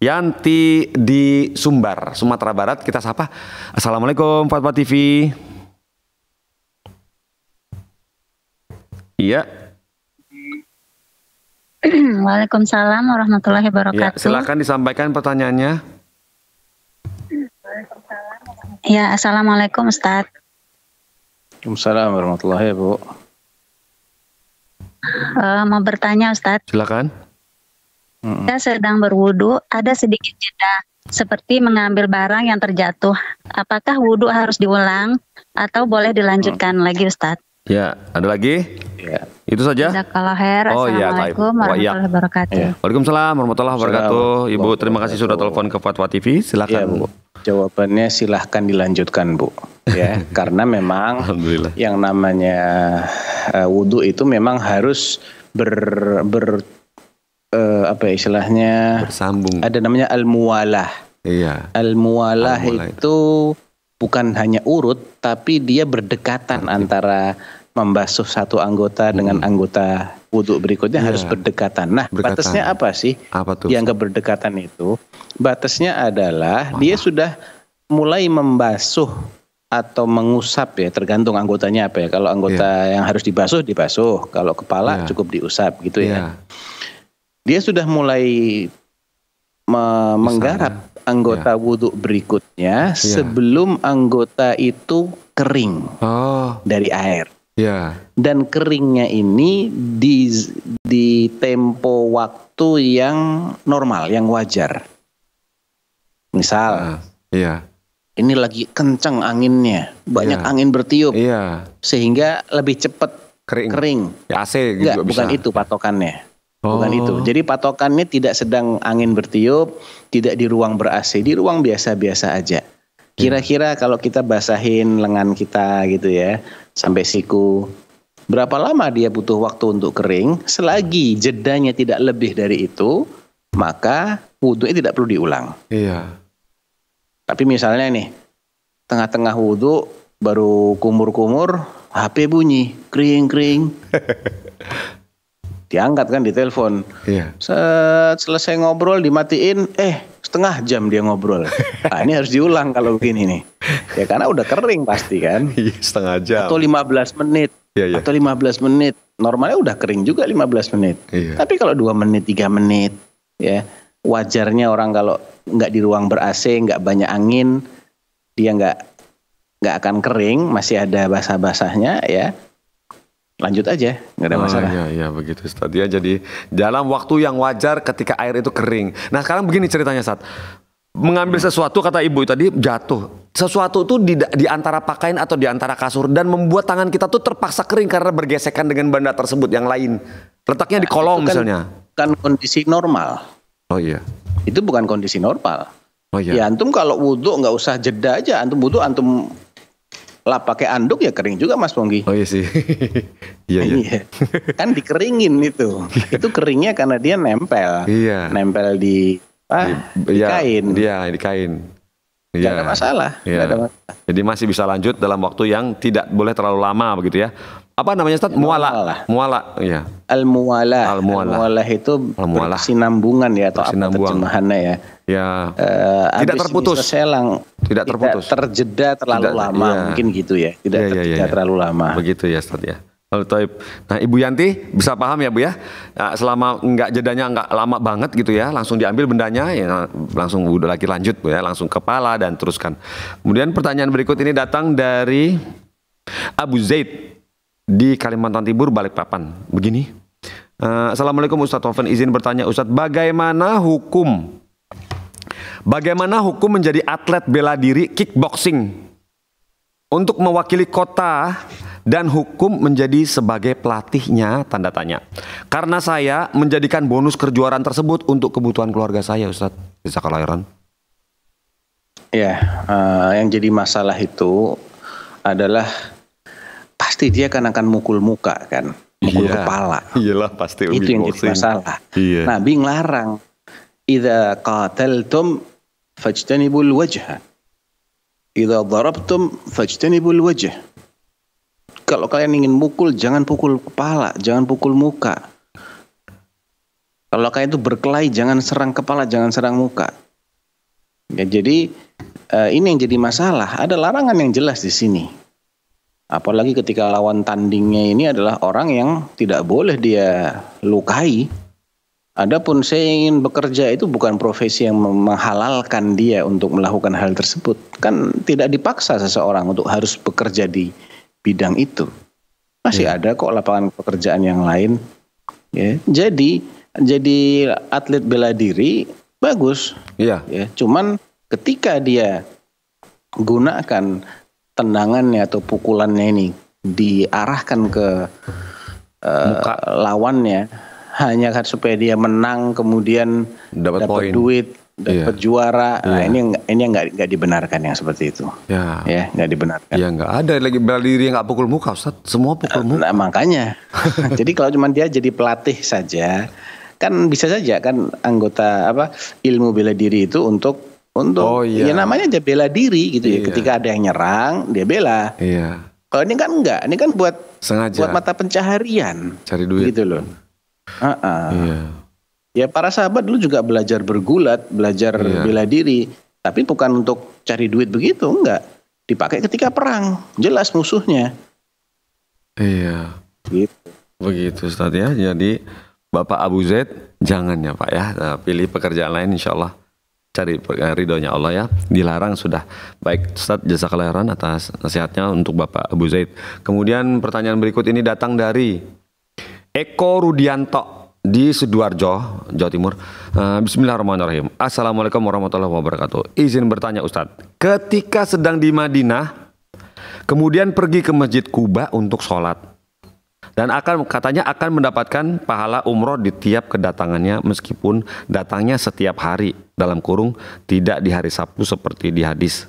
Yanti di Sumbar, Sumatera Barat, kita sapa. Assalamualaikum Fatwa T V. Iya. Waalaikumsalam warahmatullahi wabarakatuh. Ya, silakan disampaikan pertanyaannya. Ya, assalamualaikum Ustaz. Waalaikumsalam warahmatullahi wabarakatuh. Uh, mau bertanya Ustaz. Silakan. Saya sedang berwudu, ada sedikit jeda, seperti mengambil barang yang terjatuh. Apakah wudu harus diulang atau boleh dilanjutkan hmm. lagi Ustaz? Ya, ada lagi? Ya. Itu saja? Oh iya, Assalamualaikum warahmatullahi wabarakatuh. Waalaikumsalam warahmatullahi wabarakatuh. Ibu, terima kasih sudah telepon ke Fatwa T V. Silahkan ya, Bu. Jawabannya silahkan dilanjutkan Bu. Ya, karena memang yang namanya uh, wudhu itu memang harus ber, ber uh, apa ya, istilahnya bersambung. Ada namanya al-muwalah. Iya. Al-muwalah al itu bukan hanya urut, tapi dia berdekatan Arti. antara membasuh satu anggota hmm. dengan anggota wudhu berikutnya, yeah. harus berdekatan. Nah, berdekatan. batasnya apa sih? Apa tuh? Yang keberdekatan itu, batasnya adalah Wah. dia sudah mulai membasuh atau mengusap ya, tergantung anggotanya apa ya. Kalau anggota yeah. yang harus dibasuh, dibasuh. Kalau kepala yeah. cukup diusap gitu yeah. ya. Dia sudah mulai me- menggarap anggota yeah. wudhu berikutnya yeah. sebelum anggota itu kering oh. dari air. Ya. Dan keringnya ini di, di tempo waktu yang normal, yang wajar. Misal, uh, iya. ini lagi kencang anginnya, banyak iya. angin bertiup, iya. sehingga lebih cepat kering. kering. Ya, A C juga Nggak, bisa. Bukan itu patokannya, oh. bukan itu. Jadi patokannya tidak sedang angin bertiup, tidak di ruang ber-A C, di ruang biasa-biasa aja. Kira-kira kalau kita basahin lengan kita gitu ya, sampai siku, berapa lama dia butuh waktu untuk kering? Selagi jedanya tidak lebih dari itu, maka wudhunya tidak perlu diulang. Iya. Tapi misalnya nih, tengah-tengah wudhu baru kumur-kumur, H P bunyi, kering-kering. Diangkat kan di telepon. Iya. Set, selesai ngobrol dimatiin, eh setengah jam dia ngobrol. Nah, ini harus diulang kalau begini nih. Ya karena udah kering pasti kan. Setengah jam. Atau lima belas menit. Iya, iya. Atau lima belas menit. Normalnya udah kering juga lima belas menit. Iya. Tapi kalau dua menit, tiga menit ya. Wajarnya orang kalau nggak di ruang ber-A C, nggak banyak angin, dia nggak nggak akan kering, masih ada basah-basahnya ya. Lanjut aja, nggak ada oh, masalah. Iya, iya begitu Ustaz. Ya, jadi dalam waktu yang wajar ketika air itu kering. Nah sekarang begini ceritanya Ustaz. Mengambil sesuatu, kata Ibu tadi, jatuh. Sesuatu itu di, di antara pakaian atau di antara kasur. Dan membuat tangan kita tuh terpaksa kering karena bergesekan dengan benda tersebut yang lain. Letaknya nah, di kolong kan, misalnya. Bukan kondisi normal. Oh iya. Itu bukan kondisi normal. Oh iya. Ya antum kalau wudhu nggak usah jeda aja. Antum wudhu, antum Lah pakai anduk ya kering juga Mas Ponggi. Oh iya sih. Iya iya. Kan dikeringin itu. Itu keringnya karena dia nempel. Iya. Nempel di ah, di, di ya, kain. Iya, di kain. Tidak ya. ada masalah. Ya. Tidak ada masalah. Jadi masih bisa lanjut dalam waktu yang tidak boleh terlalu lama begitu ya. Apa namanya Ustaz? Muala. Muala, ya. Al-muala. Al-muala itu bersinambungan ya atau apa terjemahannya ya. Ya. Uh, tidak terputus. Selang, tidak terputus. Tidak terjeda terlalu tidak, lama, ya. mungkin gitu ya. Tidak ya, terjeda ya, ya, ya. terlalu lama. Begitu ya Ustaz ya. Halo Taib. Nah, Ibu Yanti bisa paham ya Bu ya, nah, selama nggak jedanya nggak lama banget gitu ya, langsung diambil bendanya, ya langsung udah lagi lanjut Bu ya, langsung kepala dan teruskan. Kemudian pertanyaan berikut ini datang dari Abu Zaid di Kalimantan Timur, Balikpapan. Begini, uh, Assalamualaikum Ustadz Taufan, izin bertanya Ustadz, bagaimana hukum, bagaimana hukum menjadi atlet bela diri kickboxing untuk mewakili kota dan hukum menjadi sebagai pelatihnya, tanda tanya. Karena saya menjadikan bonus kejuaraan tersebut untuk kebutuhan keluarga saya, Ustadz. Bisa kelahiran? Ya, uh, yang jadi masalah itu adalah pasti dia kan akan mukul muka kan, mukul iya, kepala. Iyalah pasti. Itu yang jadi masalah. Iya. Nabi ngelarang, idza qataltum fajtanibul wajha. Idza darabtum fajtanibul wajh. Kalau kalian ingin mukul, jangan pukul kepala, jangan pukul muka. Kalau kalian itu berkelahi, jangan serang kepala, jangan serang muka. Ya, jadi eh, ini yang jadi masalah. Ada larangan yang jelas di sini. Apalagi ketika lawan tandingnya ini adalah orang yang tidak boleh dia lukai. Adapun saya ingin bekerja itu bukan profesi yang menghalalkan dia untuk melakukan hal tersebut. Kan tidak dipaksa seseorang untuk harus bekerja di bidang itu. Masih ya. ada kok lapangan pekerjaan yang lain. Ya. Jadi jadi atlet bela diri bagus. Iya. Ya. Cuman ketika dia gunakan tendangannya atau pukulannya ini diarahkan ke uh, lawannya, hanya supaya dia menang kemudian dapat duit, dapat yeah. juara. Yeah. Nah, ini ini nggak nggak dibenarkan yang seperti itu. Ya, yeah. nggak yeah, dibenarkan. Ya yeah, nggak ada lagi bela diri yang nggak pukul muka, Ustaz. Semua pukul muka. Nah, makanya. Jadi kalau cuma dia jadi pelatih saja, kan bisa saja kan anggota apa ilmu bela diri itu untuk untuk oh, yeah. ya namanya dia bela diri gitu yeah. ya. Ketika ada yang nyerang, dia bela. Iya. Yeah. Kalau ini kan enggak, ini kan buat sengaja buat mata pencaharian. Cari duit. Gitu loh. Uh -uh. Yeah. Ya para sahabat dulu juga belajar bergulat, belajar yeah. bela diri, tapi bukan untuk cari duit begitu, enggak. Dipakai ketika perang, jelas musuhnya. Iya. Yeah. Gitu. Begitu Ustaz ya. Jadi Bapak Abu Zaid jangan ya Pak ya, pilih pekerjaan lain insya Allah. Cari ridhonya Allah ya, dilarang sudah. Baik Ustaz, jazakallahu khairan atas nasihatnya untuk Bapak Abu Zaid. Kemudian pertanyaan berikut ini datang dari Eko Rudianto di Sidoarjo, Jawa Timur. uh, Bismillahirrahmanirrahim. Assalamualaikum warahmatullahi wabarakatuh. Izin bertanya Ustadz, ketika sedang di Madinah, kemudian pergi ke Masjid Quba untuk sholat, dan akan katanya akan mendapatkan pahala umroh di tiap kedatangannya, meskipun datangnya setiap hari, dalam kurung tidak di hari Sabtu seperti di hadis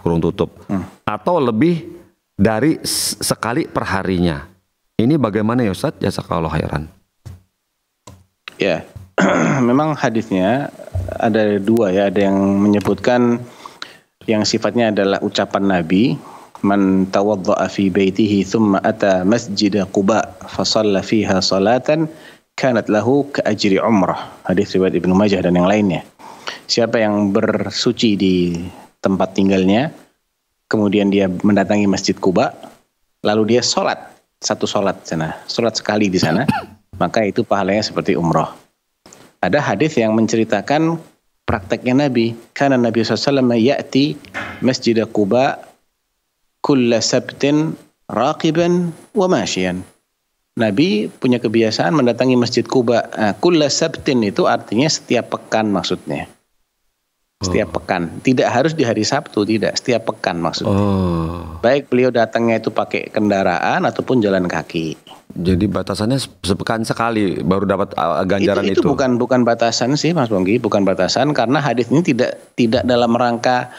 kurung tutup, hmm. atau lebih dari sekali perharinya. Ini bagaimana ya Ustadz? Jazakallahu khairan. Ya, memang hadisnya ada dua ya. Ada yang menyebutkan yang sifatnya adalah ucapan Nabi, man tawadda'a fi baitihi thumma ata masjid Quba fa shalla fiha salatan kanat lahu ka ajri umrah. Hadis riwayat Ibnu Majah dan yang lainnya. Siapa yang bersuci di tempat tinggalnya, kemudian dia mendatangi Masjid Quba, lalu dia sholat satu sholat sana, sholat sekali di sana, maka itu pahalanya seperti umroh. Ada hadis yang menceritakan prakteknya Nabi, karena Nabi shallallahu alaihi wasallam ya'ti Masjid Quba kulla sabtin raqiban wa masyian. Nabi punya kebiasaan mendatangi Masjid Quba. Nah, kulla sabtin itu artinya setiap pekan maksudnya. Setiap pekan, tidak harus di hari Sabtu, tidak, setiap pekan maksudnya. Oh. Baik beliau datangnya itu pakai kendaraan ataupun jalan kaki. Jadi batasannya sepekan sekali baru dapat ganjaran itu. Itu, itu. bukan bukan batasan sih Mas Bonggi, bukan batasan, karena hadis ini tidak tidak dalam rangka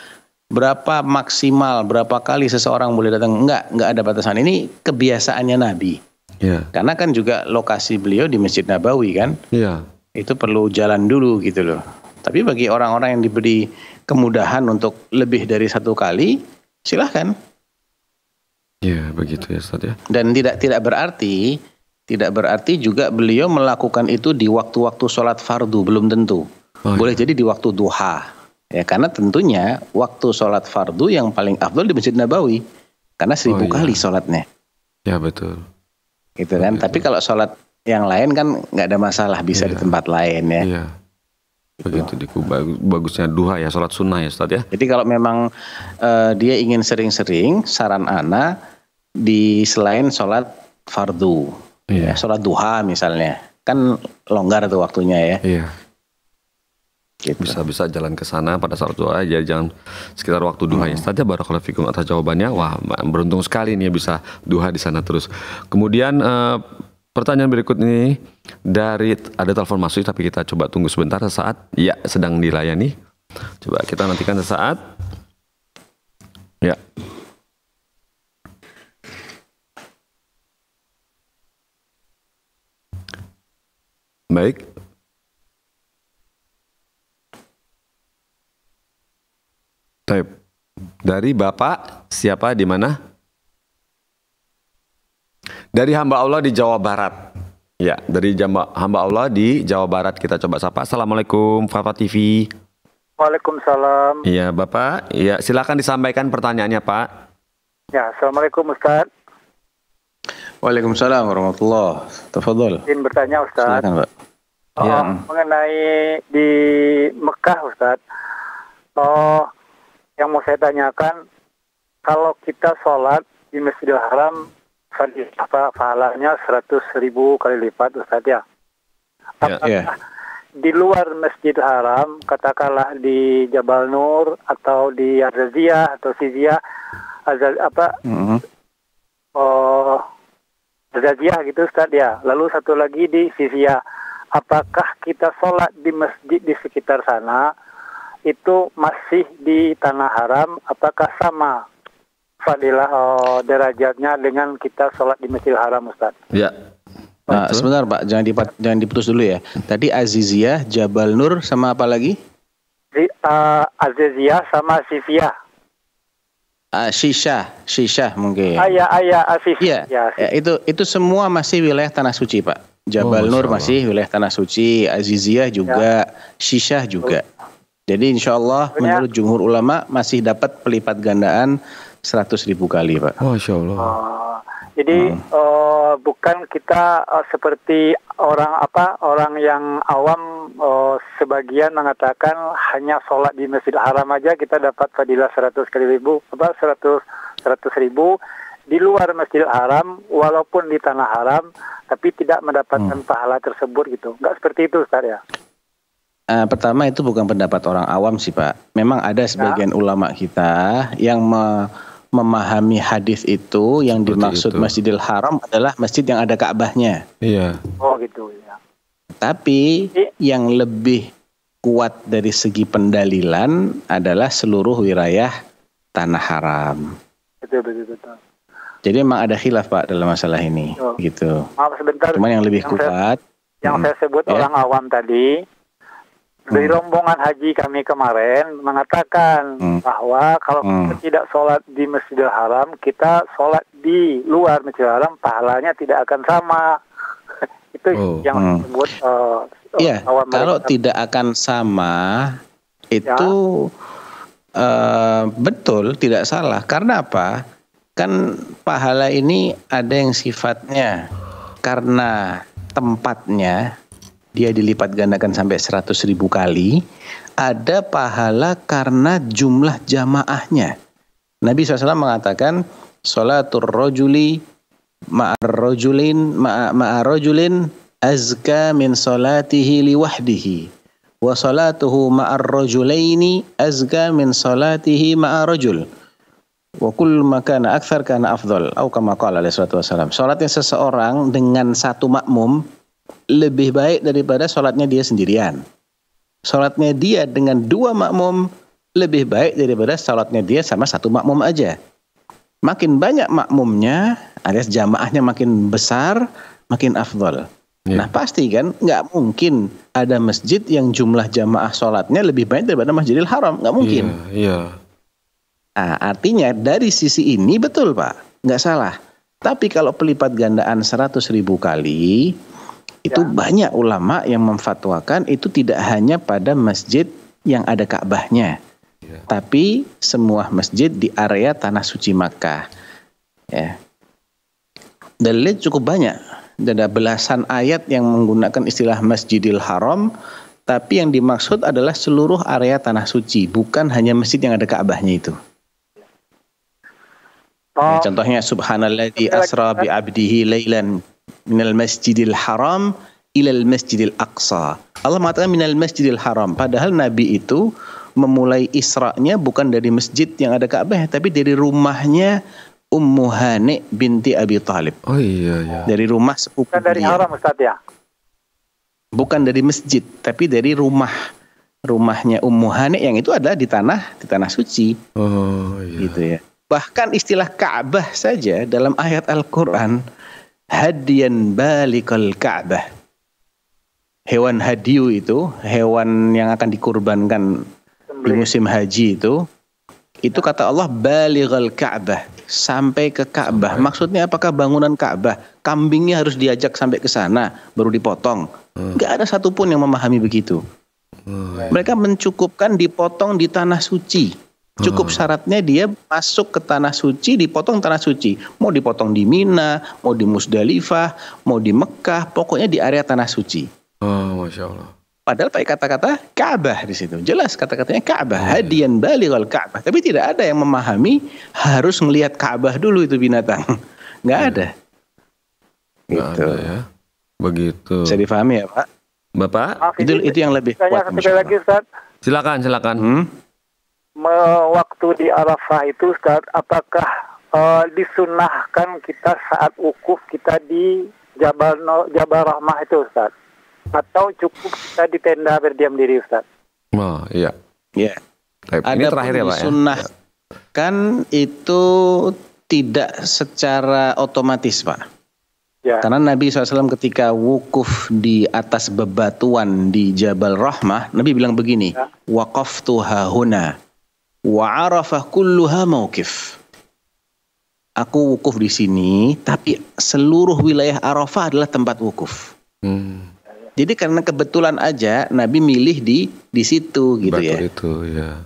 berapa maksimal, berapa kali seseorang boleh datang, enggak, enggak ada batasan. Ini kebiasaannya Nabi. Yeah. Karena kan juga lokasi beliau di Masjid Nabawi kan. Yeah. Itu perlu jalan dulu gitu loh. Tapi bagi orang-orang yang diberi kemudahan untuk lebih dari satu kali, silahkan. Ya, begitu ya Ustaz ya. Dan tidak tidak berarti tidak berarti juga beliau melakukan itu di waktu-waktu sholat fardu, belum tentu. Oh, boleh ya. Jadi di waktu duha. Ya, karena tentunya waktu sholat fardu yang paling afdol di Masjid Nabawi. Karena seribu oh, kali ya. sholatnya. Ya, betul. Gitu kan. Betul. Tapi kalau sholat yang lain kan nggak ada masalah, bisa ya. di tempat lain ya. Iya. Begitu di Quba, bagusnya duha ya, sholat sunnah ya Ustaz ya. Jadi kalau memang uh, dia ingin sering-sering, saran ana di selain sholat fardu, yeah. ya, sholat duha misalnya, kan longgar tuh waktunya ya. Iya. Yeah. Gitu. Bisa-bisa jalan ke sana pada saat duha aja, jangan sekitar waktu duha hmm. ya Ustaz ya. Barakallahu fikum atas jawabannya. Wah, beruntung sekali nih bisa duha di sana terus. Kemudian uh, pertanyaan berikut ini dari, ada telepon masuk tapi kita coba tunggu sebentar sesaat. Ya, sedang dilayani. Coba kita nantikan sesaat. Ya. Baik. Taip. Dari Bapak siapa, di mana? Dari hamba Allah di Jawa Barat. Ya, dari jamba, hamba Allah di Jawa Barat kita coba sapa. Assalamualaikum Fatwa T V. Waalaikumsalam. Iya, Bapak. Iya, silakan disampaikan pertanyaannya, Pak. Ya, Assalamualaikum Ustaz. Waalaikumsalam warahmatullahi wabarakatuh. Tafadhol. Ingin bertanya Ustaz. Silakan, Pak. Oh, ya. Mengenai di Mekah Ustaz. Oh, yang mau saya tanyakan, kalau kita sholat di Masjidil Haram pahalanya seratus ribu kali lipat Ustaz ya. Apakah yeah, yeah. di luar Masjid Haram, katakanlah di Jabal Nur atau di Aziziyah atau Siziyah, Azaz, apa mm-hmm. oh, Aziziyah gitu Ustaz ya. Lalu satu lagi di Siziyah, apakah kita sholat di masjid di sekitar sana itu masih di tanah haram? Apakah sama fadilah oh, derajatnya dengan kita sholat di Masjidil Haram Ustaz? Ya. Nah, sebentar Pak, jangan dipat, jangan diputus dulu ya. Tadi Aziziyah, Jabal Nur sama apa lagi? Di, uh, Aziziyah sama Sifiyah. Uh, Shisha, Shisha mungkin. Ayah, ayah, Asif. Ya. Ya, ya, itu itu semua masih wilayah tanah suci Pak. Jabal oh, Nur masih wilayah tanah suci, Aziziyah juga, ya. Shisha juga. Oh. Jadi insya Allah Sebenarnya, menurut jumhur ulama masih dapat pelipat gandaan seratus ribu kali Pak. Masya Allah. Uh, jadi hmm. uh, bukan kita uh, seperti orang apa orang yang awam uh, sebagian mengatakan hanya sholat di Masjidil Haram aja kita dapat fadilah seratus kali ribu apa seratus seratus ribu di luar Masjidil Haram walaupun di tanah haram tapi tidak mendapatkan hmm. pahala tersebut gitu. Enggak seperti itu Ustaz ya? Uh, pertama itu bukan pendapat orang awam sih Pak. Memang ada sebagian ya. ulama kita yang me memahami hadis itu yang seperti dimaksud itu. Masjidil Haram adalah masjid yang ada Ka'bahnya. Iya. Oh gitu ya. Tapi I yang lebih kuat dari segi pendalilan adalah seluruh wilayah tanah haram. Betul betul betul. Jadi memang ada khilaf Pak dalam masalah ini. Oh. Gitu. Maaf sebentar. Cuman yang lebih yang kuat saya, yang hmm, saya sebut ya. orang awam tadi dari rombongan haji kami kemarin mengatakan hmm. bahwa kalau hmm. kita tidak sholat di Masjidil Haram, kita sholat di luar Masjidil Haram, pahalanya tidak akan sama. Itu oh. yang disebut hmm. uh, yeah, kalau mereka. tidak akan sama, itu ya. uh, betul, tidak salah. Karena apa? Kan pahala ini ada yang sifatnya karena tempatnya, dia dilipat gandakan sampai seratus ribu kali. Ada pahala karena jumlah jamaahnya. Nabi shallallahu alaihi wasallam mengatakan, sholatur rojuli ma'arrojulin ma'arrojulin azka min sholatihi liwahdihi, wa sholatuhu ma'arrojulaini azka min sholatihi ma'arrojul, wa kull makana akthar kana afdol. Atau kama qala alaihi wasallam, sholatnya seseorang dengan satu makmum lebih baik daripada sholatnya dia sendirian. Sholatnya dia dengan dua makmum lebih baik daripada salatnya dia sama satu makmum aja. Makin banyak makmumnya, alias jamaahnya makin besar, makin afdal. Yeah. Nah pasti kan, nggak mungkin ada masjid yang jumlah jamaah sholatnya lebih banyak daripada Masjidil Haram, nggak mungkin. Yeah, yeah. Nah, artinya dari sisi ini betul Pak, nggak salah. Tapi kalau pelipat gandaan seratus ribu kali, itu yeah, banyak ulama yang memfatwakan itu tidak hanya pada masjid yang ada Ka'bahnya, yeah, tapi semua masjid di area tanah suci Makkah. Ya. Dalil cukup banyak. Ada belasan ayat yang menggunakan istilah Masjidil Haram, tapi yang dimaksud adalah seluruh area tanah suci, bukan hanya masjid yang ada Ka'bahnya itu. Nah, contohnya Subhanalladzi asra bi abdihi lailan minal Masjidil Haram ilal Masjidil Aqsa. Allah mengatakan minal Masjidil Haram, padahal Nabi itu memulai Isra'-nya bukan dari masjid yang ada Ka'bah, tapi dari rumahnya Ummu Hani binti Abi Thalib. Oh iya, iya. Dari rumah sepupu. Bukan dari haram Ustaz ya? Bukan dari masjid, tapi dari rumah. Rumahnya Ummu Hani yang itu adalah di tanah, di tanah suci. Oh iya. Gitu ya. Bahkan istilah Ka'bah saja dalam ayat Al-Qur'an, hadiyan balikal Ka'bah. Hewan hadiyu itu, hewan yang akan dikurbankan di musim haji itu. Itu kata Allah balighal Ka'bah, sampai ke Ka'bah. Maksudnya apakah bangunan Ka'bah kambingnya harus diajak sampai ke sana baru dipotong? Enggak ada satupun yang memahami begitu. Mereka mencukupkan dipotong di tanah suci. Cukup syaratnya dia masuk ke tanah suci, dipotong tanah suci. Mau dipotong di Mina, mau di Musdalifah, mau di Mekah, pokoknya di area tanah suci. Oh, Masya Allah. Padahal pakai kata-kata Ka'bah di situ. Jelas kata-katanya Ka'bah, oh, hadiyan balighal Ka'bah. Tapi tidak ada yang memahami harus melihat Ka'bah dulu itu binatang. Nggak ada. Nggak gitu. Ada ya. Begitu. Bisa dipahami ya Pak? Bapak? Maaf, itu, itu, itu yang lebih kuat. Lagi, Ustaz. Silakan, silakan. Hmm? Waktu di Arafah itu Ustaz, apakah uh, disunahkan kita saat wukuf kita di Jabal Nur, Jabal Rahmah itu Ustaz? Atau cukup kita di tenda berdiam diri Ustaz? Oh iya, yeah. Ada terakhir ya Pak ya? Disunahkan itu tidak secara otomatis Pak, yeah. Karena Nabi shallallahu alaihi wasallam ketika wukuf di atas bebatuan di Jabal Rahmah, Nabi bilang begini, yeah. Waqaftuha huna wa arafah kulluha mawqif. Aku wukuf di sini, tapi seluruh wilayah Arafah adalah tempat wukuf. Hmm. Jadi karena kebetulan aja Nabi milih di di situ gitu ya. Itu, ya.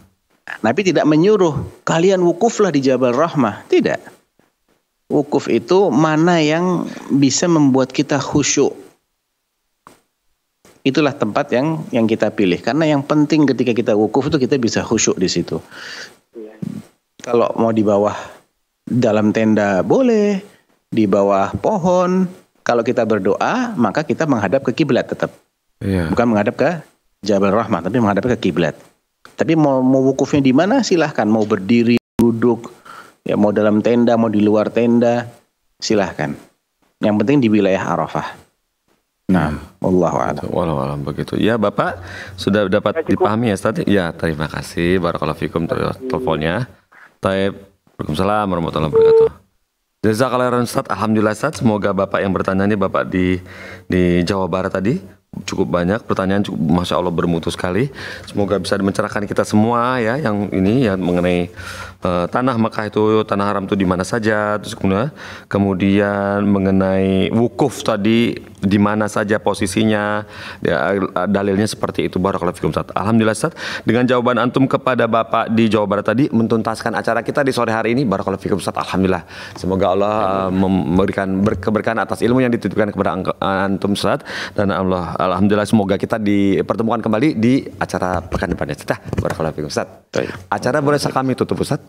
Nabi tidak menyuruh kalian wukuflah di Jabal Rahmah, tidak. Wukuf itu mana yang bisa membuat kita khusyuk. Itulah tempat yang yang kita pilih karena yang penting ketika kita wukuf itu kita bisa khusyuk di situ. Ya. Kalau mau di bawah dalam tenda boleh, di bawah pohon. Kalau kita berdoa, maka kita menghadap ke kiblat tetap. Yeah. Bukan menghadap ke Jabal Rahmah, tapi menghadap ke kiblat. Tapi mau, mau wukufnya di mana silahkan. Mau berdiri, duduk, ya mau dalam tenda, mau di luar tenda, silahkan. Yang penting di wilayah Arafah. Nah, wallahu a'lam. Wallahu a'lam begitu. Ya, Bapak sudah dapat ya, dipahami ya, Ustaz? Ya, terima kasih. Barakallahu fikum teleponnya. Taib. Waalaikumsalam warahmatullahi wabarakatuh. Jazakallahu khairan Ustaz, alhamdulillah Ustaz. Semoga Bapak yang bertanya ini, Bapak di di Jawa Barat tadi cukup banyak pertanyaan, cukup masya Allah bermutu sekali. Semoga bisa mencerahkan kita semua ya, yang ini ya mengenai uh, tanah Mekah itu, tanah haram itu di mana saja, terus kemudian kemudian mengenai wukuf tadi di mana saja posisinya, ya, dalilnya seperti itu. Barakallahu fikum Ustaz. Alhamdulillah Ustaz, dengan jawaban antum kepada Bapak di Jawa Barat tadi mentuntaskan acara kita di sore hari ini. Barakallahu fikum Ustaz. Alhamdulillah. Semoga Allah uh, memberikan keberkahan atas ilmu yang dititipkan kepada antum Ustaz, dan Allah alhamdulillah semoga kita dipertemukan kembali di acara pekan depannya. Cita. Barakallahu fikum Ustaz. Acara boleh kami tutup Ustaz?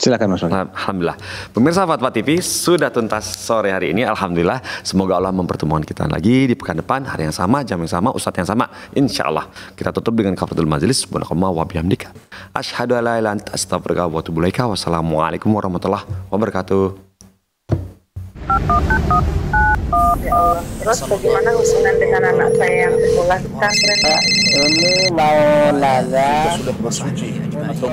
Silakan Mas. Alhamdulillah. Pemirsa Fatwa T V sudah tuntas sore hari ini. Alhamdulillah. Semoga Allah mempertemukan kita lagi di pekan depan, hari yang sama, jam yang sama, ustadz yang sama. Insya Allah. Kita tutup dengan kafaratul majlis. Asyhadu an la ilaha illa anta astaghfiruka wa atubu ilaik. Wassalamualaikum warahmatullahi wabarakatuh. Ya Allah. Terus bagaimana urusan dengan anak saya yang sekolah pesantren? Ini mau lazar. Sudah bersuci.